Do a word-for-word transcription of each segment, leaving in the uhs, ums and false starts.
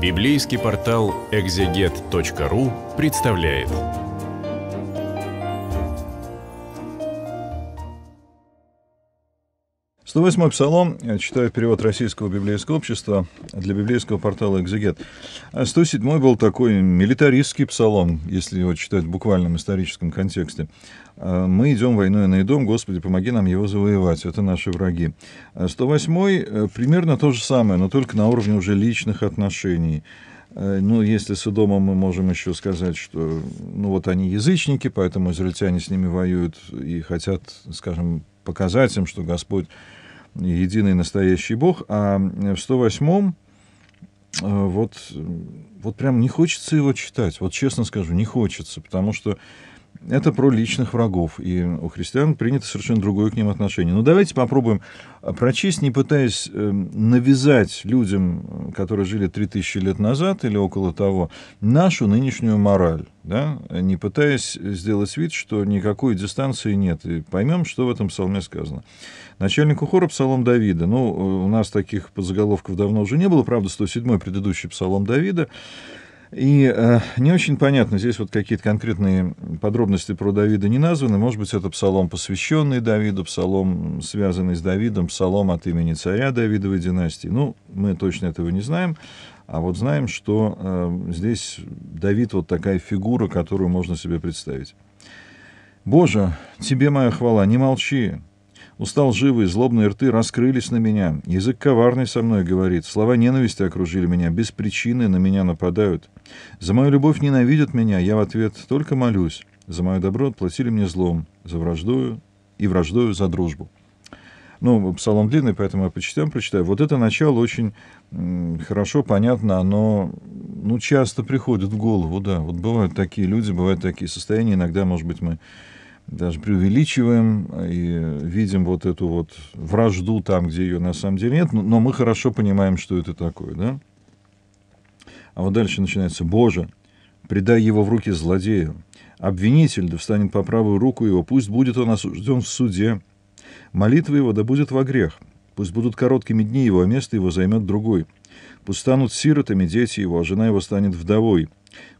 Библейский портал экзегет точка ру представляет. сто восьмой псалом, читаю перевод Российского библейского общества для библейского портала «Экзегет». сто седьмой был такой милитаристский псалом, если его читать в буквальном историческом контексте. «Мы идем войной на Идом, Господи, помоги нам его завоевать». Это наши враги. сто восьмой примерно то же самое, но только на уровне уже личных отношений. Ну, если с Идомом мы можем еще сказать, что ну, вот они язычники, поэтому израильтяне с ними воюют и хотят, скажем, показать им, что Господь единый настоящий Бог, а в сто восьмом вот, вот прям не хочется его читать, вот честно скажу, не хочется, потому что это про личных врагов, и у христиан принято совершенно другое к ним отношение. Но давайте попробуем прочесть, не пытаясь навязать людям, которые жили три тысячи лет назад или около того, нашу нынешнюю мораль, да? Не пытаясь сделать вид, что никакой дистанции нет, и поймем, что в этом псалме сказано. Начальнику хора псалом Давида. Ну, у нас таких подзаголовков давно уже не было, правда, сто седьмой предыдущий псалом Давида. И э, не очень понятно, здесь вот какие-то конкретные подробности про Давида не названы. Может быть, это псалом, посвященный Давиду, псалом, связанный с Давидом, псалом от имени царя Давидовой династии. Ну, мы точно этого не знаем, а вот знаем, что э, здесь Давид вот такая фигура, которую можно себе представить. «Боже, тебе моя хвала, не молчи. Уста лживые, злобные рты раскрылись на меня. Язык коварный со мной говорит. Слова ненависти окружили меня. Без причины на меня нападают. За мою любовь ненавидят меня. Я в ответ только молюсь. За мое добро отплатили мне злом. За враждою и враждою за дружбу». Ну, псалом длинный, поэтому я по частям прочитаю. Вот это начало очень хорошо, понятно, оно ну, часто приходит в голову, да. Вот бывают такие люди, бывают такие состояния. Иногда, может быть, мы даже преувеличиваем и видим вот эту вот вражду там, где ее на самом деле нет, но мы хорошо понимаем, что это такое, да? А вот дальше начинается: «Боже, предай его в руки злодею, обвинитель да встанет по правую руку его, пусть будет он осужден в суде, молитва его да будет во грех, пусть будут короткими дни его, а место его займет другой, пусть станут сиротами дети его, а жена его станет вдовой,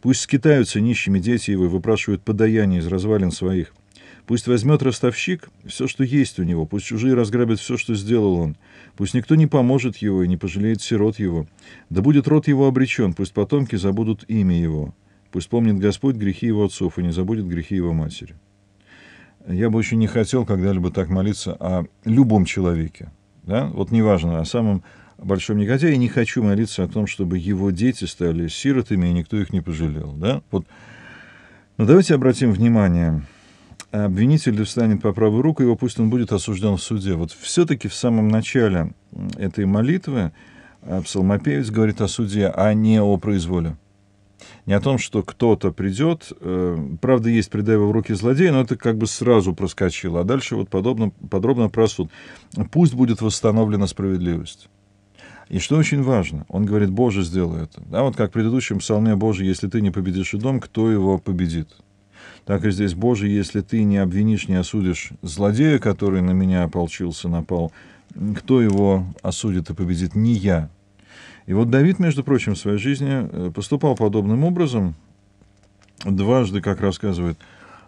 пусть скитаются нищими дети его и выпрашивают подаяние из развалин своих». Пусть возьмет ростовщик все, что есть у него, пусть чужие разграбят все, что сделал он, пусть никто не поможет его и не пожалеет сирот его, да будет род его обречен, пусть потомки забудут имя его, пусть помнит Господь грехи его отцов и не забудет грехи его матери. Я бы очень не хотел когда-либо так молиться о любом человеке, да? Вот неважно, о самом большом негодяе, не хочу молиться о том, чтобы его дети стали сиротами и никто их не пожалел, да? Вот. Но давайте обратим внимание. «Обвинитель встанет по правую руку его, пусть он будет осужден в суде». Вот все-таки в самом начале этой молитвы псалмопевец говорит о суде, а не о произволе. Не о том, что кто-то придет. Правда, есть «предай его в руки злодея», но это как бы сразу проскочило. А дальше вот подробно, подробно про суд. «Пусть будет восстановлена справедливость». И что очень важно, он говорит: «Боже, сделай это». Да, вот как в предыдущем псалме: «Боже, если ты не победишь Идом, кто его победит?» Так и здесь: «Боже, если ты не обвинишь, не осудишь злодея, который на меня ополчился, напал, кто его осудит и победит? Не я». И вот Давид, между прочим, в своей жизни поступал подобным образом. Дважды, как рассказывает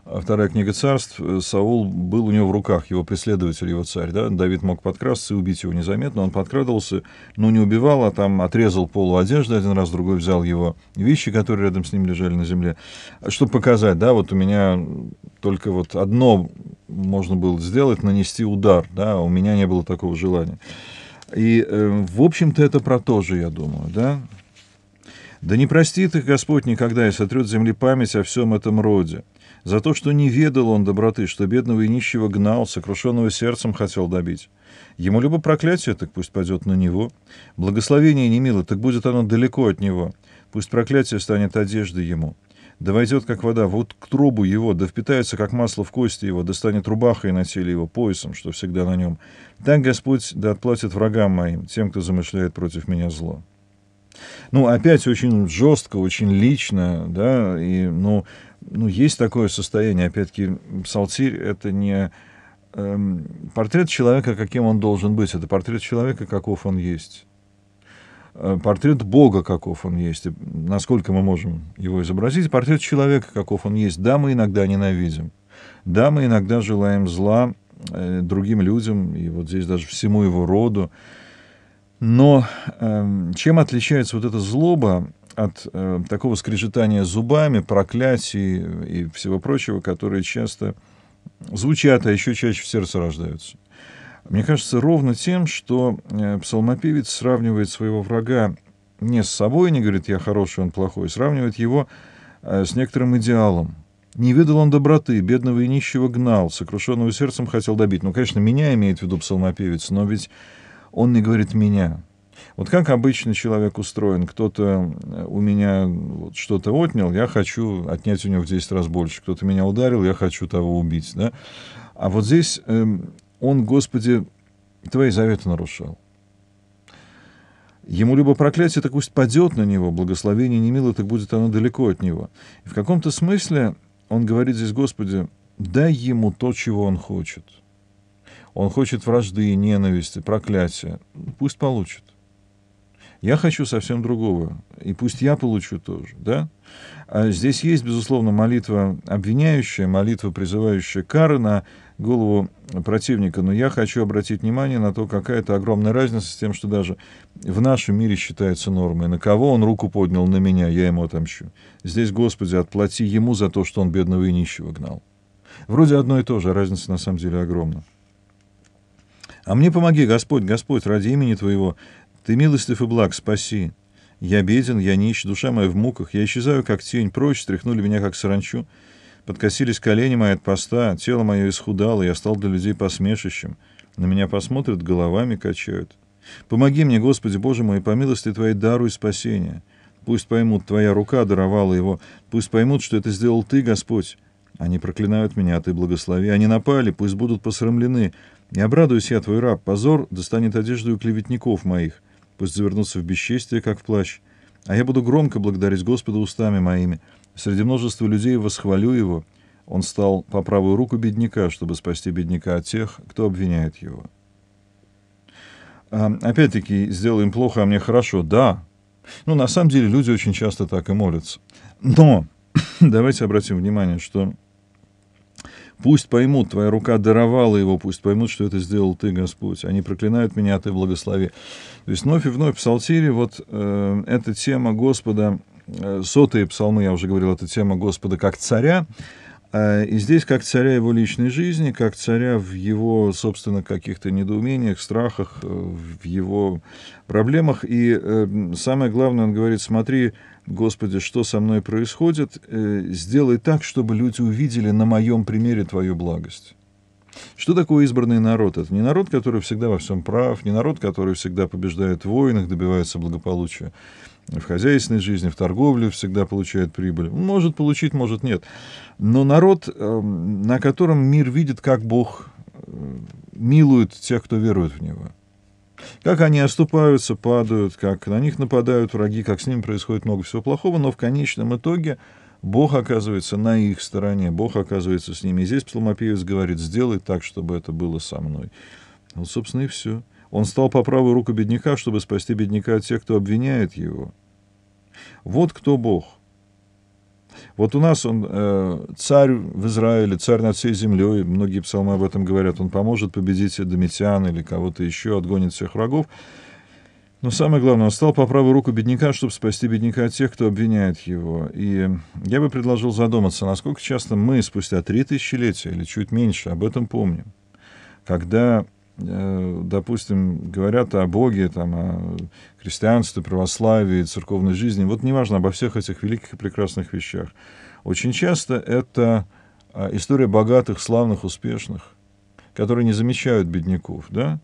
Вторая книга царств, Саул был у него в руках, его преследователь, его царь. Да? Давид мог подкрасться и убить его незаметно. Он подкрадывался, но не убивал, а там отрезал полу одежды один раз, другой взял его вещи, которые рядом с ним лежали на земле. Чтобы показать, да, вот у меня только вот одно можно было сделать — нанести удар. Да? У меня не было такого желания. И, э, в общем-то, это про то же, я думаю, да? «Да не простит их Господь никогда, и сотрет с земли память о всем этом роде. За то, что не ведал он доброты, что бедного и нищего гнал, сокрушенного сердцем хотел добить. Ему любо проклятие, так пусть падет на него. Благословение немило, так будет оно далеко от него. Пусть проклятие станет одеждой ему. Да войдет, как вода, вот к трубу его, да впитается, как масло в кости его, да станет рубахой на теле его, поясом, что всегда на нем. Так Господь да отплатит врагам моим, тем, кто замышляет против меня зло». Ну, опять очень жестко, очень лично, да, и, ну, ну есть такое состояние, опять-таки, Псалтирь — это не эм, портрет человека, каким он должен быть, это портрет человека, каков он есть. портрет Бога, каков он есть, и насколько мы можем его изобразить, портрет человека, каков он есть. Да, мы иногда ненавидим, да, мы иногда желаем зла э, другим людям, и вот здесь даже всему его роду. Но э, чем отличается вот эта злоба от э, такого скрежетания зубами, проклятий и всего прочего, которые часто звучат, а еще чаще в сердце рождаются? Мне кажется, ровно тем, что псалмопевец сравнивает своего врага не с собой, не говорит «я хороший, он плохой», сравнивает его с некоторым идеалом. «Не ведал он доброты, бедного и нищего гнал, сокрушенного сердцем хотел добить». Ну, конечно, меня имеет в виду псалмопевец, но ведь он не говорит «меня». Вот как обычно человек устроен, кто-то у меня что-то отнял, я хочу отнять у него в десять раз больше, кто-то меня ударил, я хочу того убить, да? А вот здесь он, Господи, Твои заветы нарушал. Ему либо проклятие, так пусть падет на него, благословение немило, так будет оно далеко от него. И в каком-то смысле он говорит здесь: Господи, дай ему то, чего он хочет. Он хочет вражды, ненависти, проклятия. Пусть получит. Я хочу совсем другого, и пусть я получу тоже, да? А здесь есть, безусловно, молитва обвиняющая, молитва, призывающая кары на голову противника, но я хочу обратить внимание на то, какая это огромная разница с тем, что даже в нашем мире считается нормой. На кого он руку поднял? На меня, я ему отомщу. Здесь, Господи, отплати ему за то, что он бедного и нищего гнал. Вроде одно и то же, а разница на самом деле огромна. «А мне помоги, Господь, Господь, ради имени Твоего, Ты милостив и благ, спаси. Я беден, я нищ, душа моя в муках, я исчезаю, как тень, прочь стряхнули меня, как саранчу. Подкосились колени мои от поста, тело мое исхудало, я стал для людей посмешищем. На меня посмотрят, головами качают. Помоги мне, Господи Боже мой, по милости Твоей даруй спасение. Пусть поймут, Твоя рука даровала его, пусть поймут, что это сделал Ты, Господь. Они проклинают меня, а Ты благослови. Они напали, пусть будут посрамлены. Не обрадуюсь я, Твой раб, позор достанет одежду клеветников моих. Пусть завернутся в бесчестие, как в плащ. А я буду громко благодарить Господа устами моими. Среди множества людей восхвалю его. Он стал по правую руку бедняка, чтобы спасти бедняка от тех, кто обвиняет его». А, опять-таки, сделаем плохо, а мне хорошо. Да. Ну, на самом деле, люди очень часто так и молятся. Но давайте обратим внимание, что «пусть поймут, Твоя рука даровала его, пусть поймут, что это сделал Ты, Господь. Они проклинают меня, а Ты благослови». То есть вновь и вновь в Псалтире вот э, эта тема Господа, э, сотые псалмы, я уже говорил, это тема Господа как царя, э, и здесь как царя его личной жизни, как царя в его, собственно, каких-то недоумениях, страхах, э, в его проблемах. И э, самое главное, он говорит: «Смотри, Господи, что со мной происходит, сделай так, чтобы люди увидели на моем примере Твою благость». Что такое избранный народ? Это не народ, который всегда во всем прав, не народ, который всегда побеждает в войнах, добивается благополучия в хозяйственной жизни, в торговле, всегда получает прибыль. Может получить, может нет. Но народ, на котором мир видит, как Бог милует тех, кто верует в Него. Как они оступаются, падают, как на них нападают враги, как с ними происходит много всего плохого, но в конечном итоге Бог оказывается на их стороне, Бог оказывается с ними. И здесь псалмопевец говорит: «Сделай так, чтобы это было со мной». Вот, собственно, и все. Он стал по правую руку бедняка, чтобы спасти бедняка от тех, кто обвиняет его. Вот кто Бог. Вот у нас он э, царь в Израиле, царь над всей землей, многие псалмы об этом говорят, он поможет победить Дометиана или кого-то еще, отгонит всех врагов. Но самое главное, он стал по правую руку бедняка, чтобы спасти бедняка от тех, кто обвиняет его. И я бы предложил задуматься, насколько часто мы спустя три тысячелетия или чуть меньше об этом помним, когда, э, допустим, говорят о Боге, там, о христианстве, православии, церковной жизни, вот неважно, обо всех этих великих и прекрасных вещах. Очень часто это история богатых, славных, успешных, которые не замечают бедняков, да?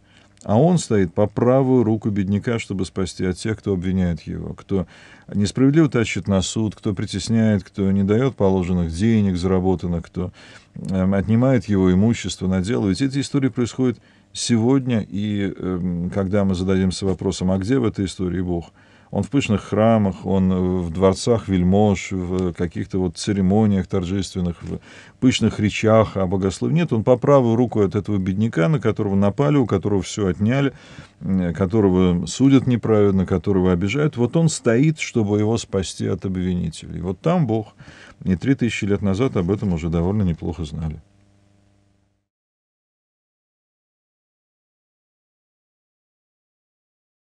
А он стоит по правую руку бедняка, чтобы спасти от тех, кто обвиняет его, кто несправедливо тащит на суд, кто притесняет, кто не дает положенных денег, заработанных, кто э, отнимает его имущество, наделы. Ведь эти истории происходят сегодня, и э, когда мы зададимся вопросом, а где в этой истории Бог, Он в пышных храмах, он в дворцах вельмож, в каких-то вот церемониях торжественных, в пышных речах о богословии. Нет, он по правую руку от этого бедняка, на которого напали, у которого все отняли, которого судят неправедно, которого обижают. Вот он стоит, чтобы его спасти от обвинителей. Вот там Бог. И три тысячи лет назад об этом уже довольно неплохо знали.